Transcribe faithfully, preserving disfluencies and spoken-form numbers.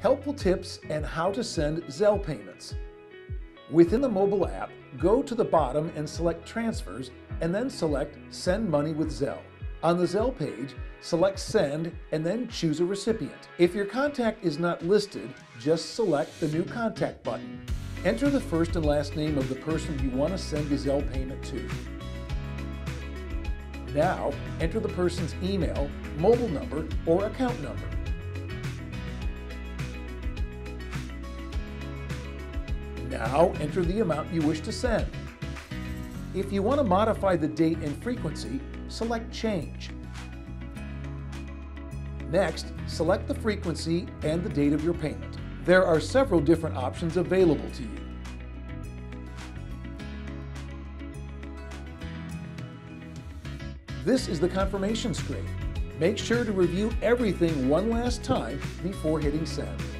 helpful tips and how to send Zelle payments. Within the mobile app, go to the bottom and select Transfers, and then select Send Money with Zelle. On the Zelle page, select Send and then choose a recipient. If your contact is not listed, just select the New Contact button. Enter the first and last name of the person you want to send the Zelle payment to. Now, enter the person's email, mobile number, or account number. Now, enter the amount you wish to send. If you want to modify the date and frequency, select Change. Next, select the frequency and the date of your payment. There are several different options available to you. This is the confirmation screen. Make sure to review everything one last time before hitting Send.